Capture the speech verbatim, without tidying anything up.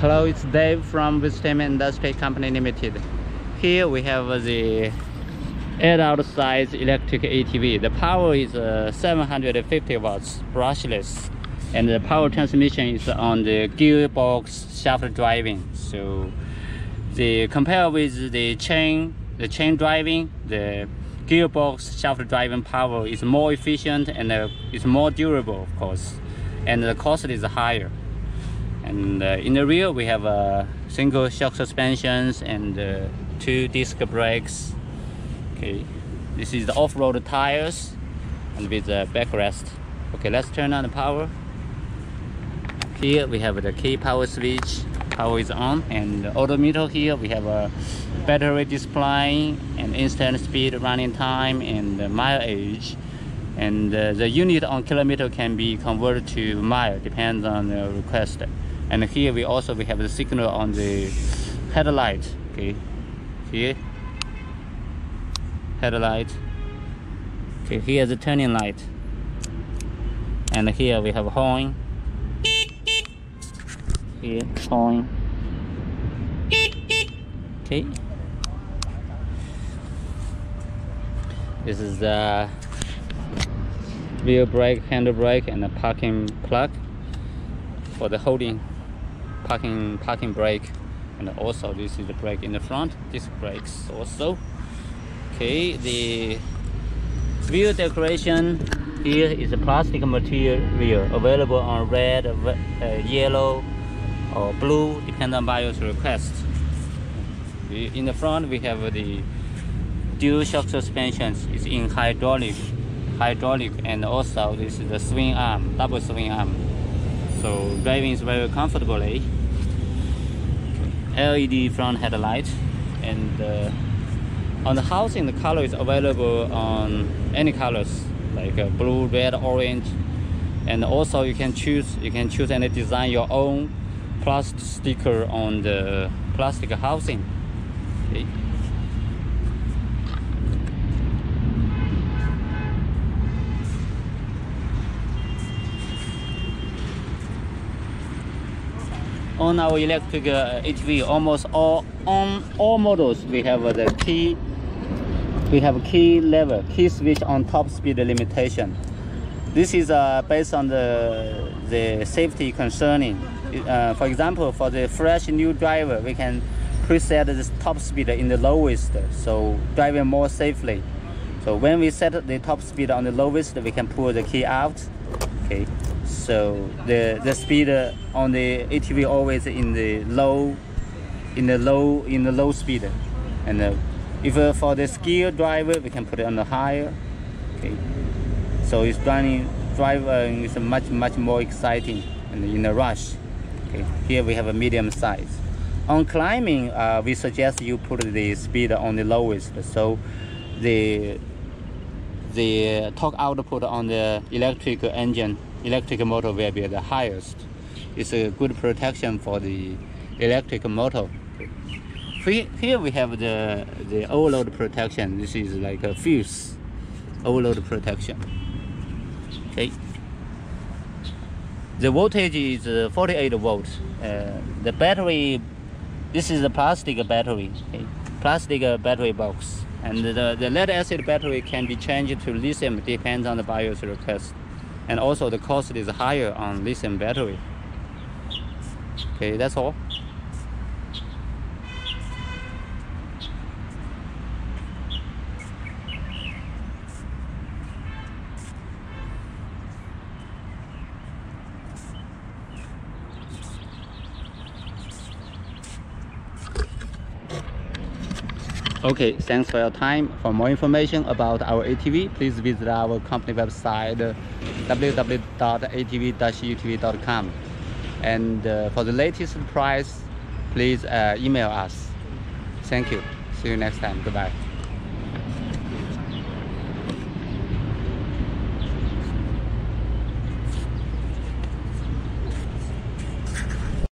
Hello, it's Dave from Wisdom Industry Company Limited. Here we have the adult size electric A T V. The power is uh, seven hundred fifty watts, brushless, and the power transmission is on the gearbox shaft driving. So the compare with the chain the chain driving, the gearbox shaft driving power is more efficient and uh, it's more durable, of course, and the cost is higher. And uh, in the rear we have a uh, single shock suspensions and uh, two disc brakes. Okay, this is the off-road tires and with the backrest. Okay, let's turn on the power. Here we have the key power switch. Power is on, and the odometer. Here we have a battery display and instant speed, running time, and uh, mileage. And uh, the unit on kilometer can be converted to mile, depends on the request. And here we also we have the signal on the headlight. Okay, here headlight. Okay, here's the turning light. And here we have horn. Here horn. Okay. This is the wheel brake, handle brake, and a parking plug for the holding, parking parking brake, and also this is the brake in the front, disc brakes also. Okay, the wheel decoration here is a plastic material wheel available on red, uh, yellow, or blue, depending on buyer's request. In the front we have the dual shock suspensions. It's in hydraulic. hydraulic and also this is the swing arm, double swing arm, so driving is very comfortably. L E D front headlight, and uh, on the housing the color is available on any colors like uh, blue, red, orange, and also you can choose you can choose and design your own plastic sticker on the plastic housing. Okay. On our electric uh, A T V, almost all on all models we have uh, the key we have key lever, key switch on top speed limitation. This is uh, based on the the safety concerning. Uh, for example, for the fresh new driver, we can preset this top speed in the lowest, so driving more safely. So when we set the top speed on the lowest, we can pull the key out. Okay. So the the speed on the A T V always in the low, in the low, in the low speed, and uh, if uh, for the skilled driver we can put it on the higher. Okay, so it's running driving is much much more exciting and in a rush. Okay, here we have a medium size. On climbing, uh, we suggest you put the speed on the lowest, so the the torque output on the electric engine. Electric motor will be the highest. It's a good protection for the electric motor. Here we have the the overload protection. This is like a fuse overload protection. Okay. The voltage is forty-eight volts. Uh, the battery, this is a plastic battery. Okay. Plastic battery box, and the the lead acid battery can be changed to lithium, depends on the buyer's request. And also the cost is higher on lithium battery. Okay, that's all. Okay, thanks for your time. For more information about our A T V, please visit our company website uh, w w w dot a t v dash u t v dot com, and uh, for the latest price, please uh, email us. Thank you. See you next time. Goodbye.